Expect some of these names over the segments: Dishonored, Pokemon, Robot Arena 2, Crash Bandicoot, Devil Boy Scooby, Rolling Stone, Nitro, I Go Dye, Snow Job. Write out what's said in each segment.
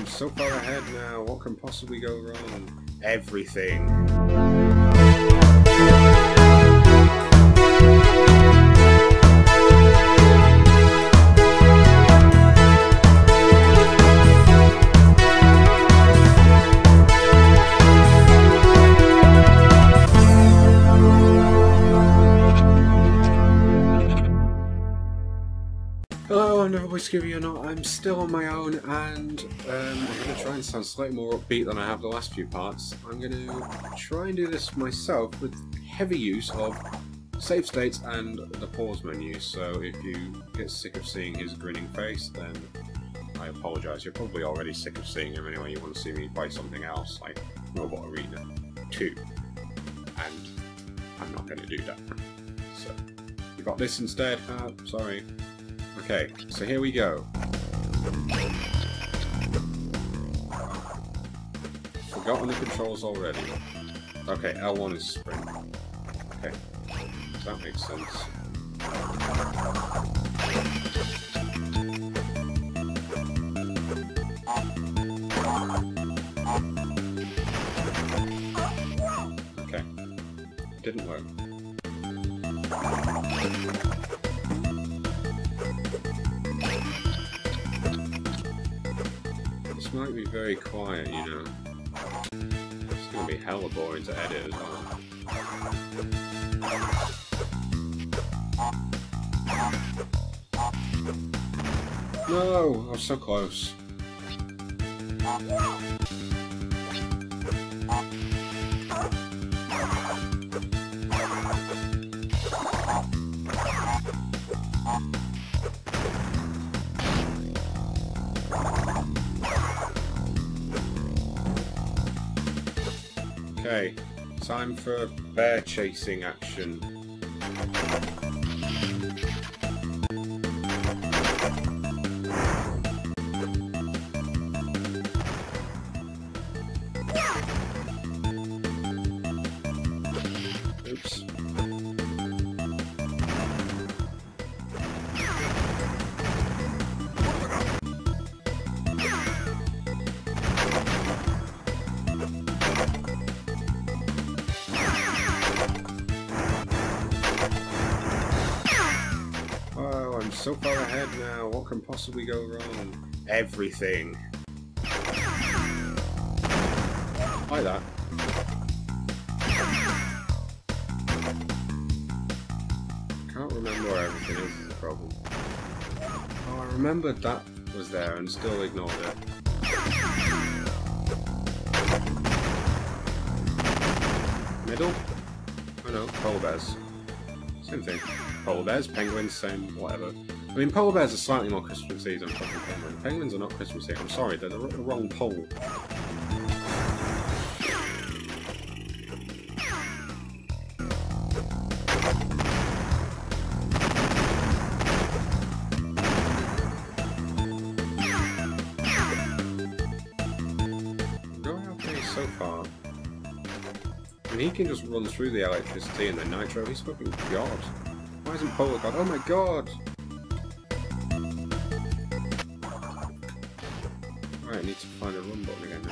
I'm so far ahead now. What can possibly go wrong? Everything. Hello, I'm Devil Boy Scooby or not, I'm still on my own and I'm going to try and sound slightly more upbeat than I have the last few parts. I'm going to try and do this myself with heavy use of save states and the pause menu, so if you get sick of seeing his grinning face then I apologise. You're probably already sick of seeing him anyway. You want to see me play something else like Robot Arena 2 and I'm not going to do that. So you got this instead, sorry. Okay, so here we go. Forgotten the controls already. Okay, L1 is sprint. Okay, so that makes sense. Okay, didn't work. This might be very quiet, you know. It's gonna be hella boring to edit as well. No! I was so close. Okay, time for bear chasing action. Oops. So far ahead now, what can possibly go wrong? Everything. Like that. Can't remember where everything is the problem. Oh, I remembered that was there and still ignored it. Middle? Oh no, polar bears. Same thing. Polar bears, penguins, same, whatever. I mean, polar bears are slightly more Christmassy than fucking penguins. Penguins are not Christmassy. I'm sorry, they're the wrong pole. I'm going okay so far. I mean, he can just run through the electricity and the nitro. He's fucking god. Why isn't Polar God? Oh my god! Alright, I need to find a run button again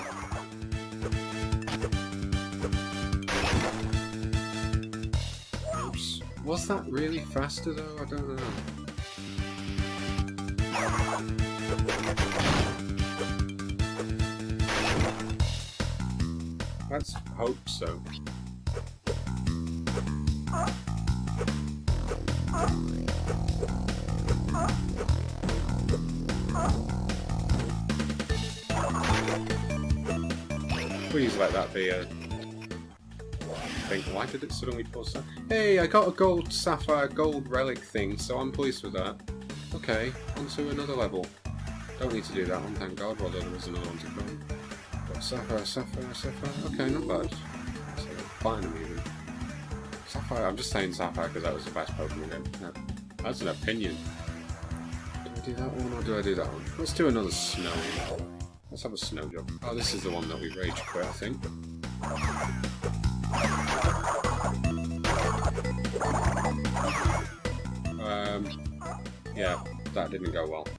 now. Oops. Was that really faster though? I don't know. Let's hope so. Please let that be a thing. Why did it suddenly pause that? Hey, I got a gold sapphire, gold relic thing, so I'm pleased with that. Okay, onto another level. Don't need to do that one, thank god, although there was another one to come. Got sapphire, sapphire, sapphire. Okay, not bad. So, fine, I'm even. Sapphire, I'm just saying sapphire because that was the best Pokemon game. No, that's an opinion. Do I do that one or do I do that one? Let's do another snow. Let's have a snow job. Oh, this is the one that we rage quit, I think. Yeah, that didn't go well.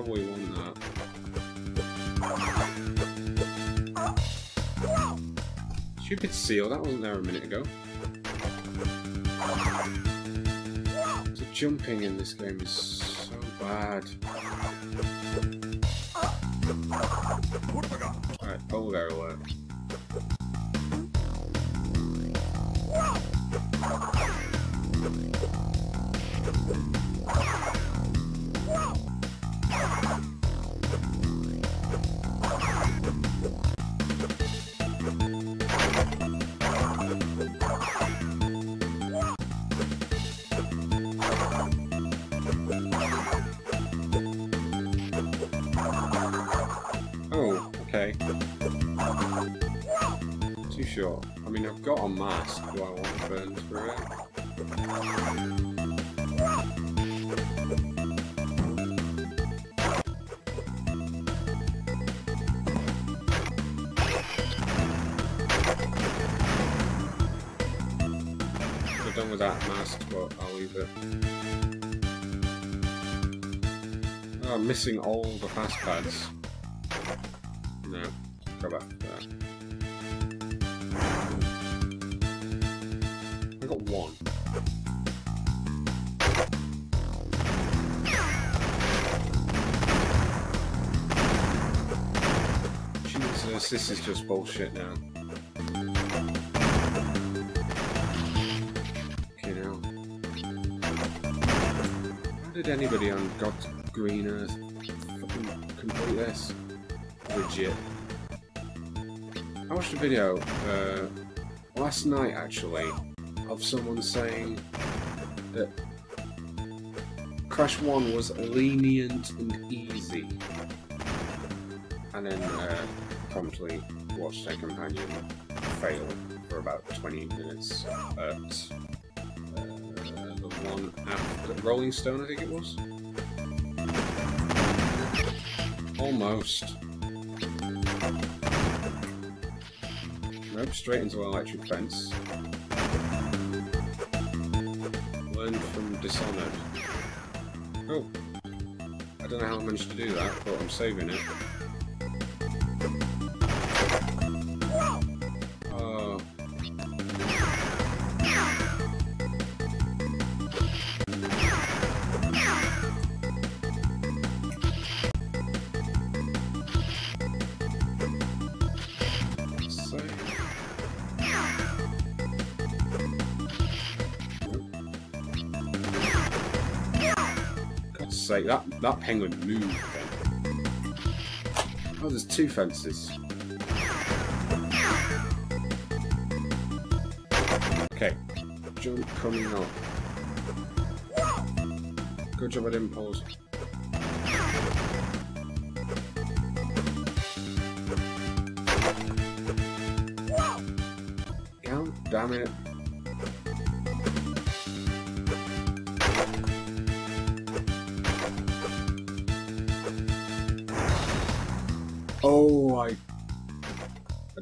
probably won that. Stupid seal, that wasn't there a minute ago. The jumping in this game is so bad. Alright, oh there it worked. Too short. I mean, I've got a mask. Do I want to burn through it? I'm done with that mask, but I'll leave it. Oh, I'm missing all the fast pads. No. Go back to that. I got one. Jesus, this is just bullshit now. Okay, now. How did anybody on God's green earth fucking complete this? Legit. I watched a video last night, actually, of someone saying that Crash 1 was lenient and easy, and then promptly watched their companion fail for about 20 minutes at the one after Rolling Stone, I think it was? Almost. Nope, straight into an electric fence. Learned from Dishonored. Oh! I don't know how I managed to do that, but I'm saving it. Oh. Sake, that penguin moved. Oh, there's two fences. Okay, jump coming up. Good job I didn't pause. God damn it. Oh, I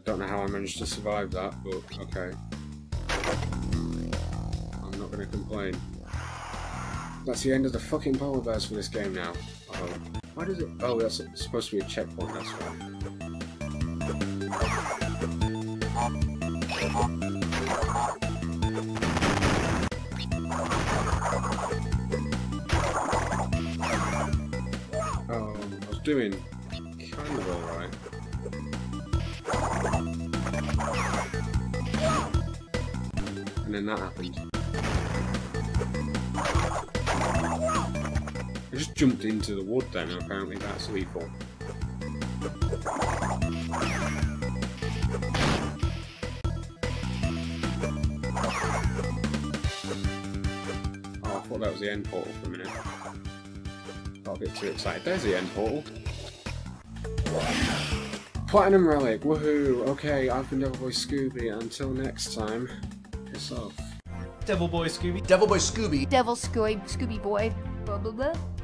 don't know how I managed to survive that, but okay. I'm not gonna complain. That's the end of the fucking polar bears for this game now. Oh, why does it? Oh, that's supposed to be a checkpoint. That's why. Oh, I was doing. Kind of alright. And then that happened. I just jumped into the wood then, and apparently that's lethal. Oh, I thought that was the end portal for a minute. Got a bit too excited. There's the end portal. Platinum Relic, woohoo! Okay, I've been Devil Boy Scooby. Until next time, piss off. Devil Boy Scooby. Devil Boy Scooby. Devil Scooby. Scooby Boy. Blah blah blah.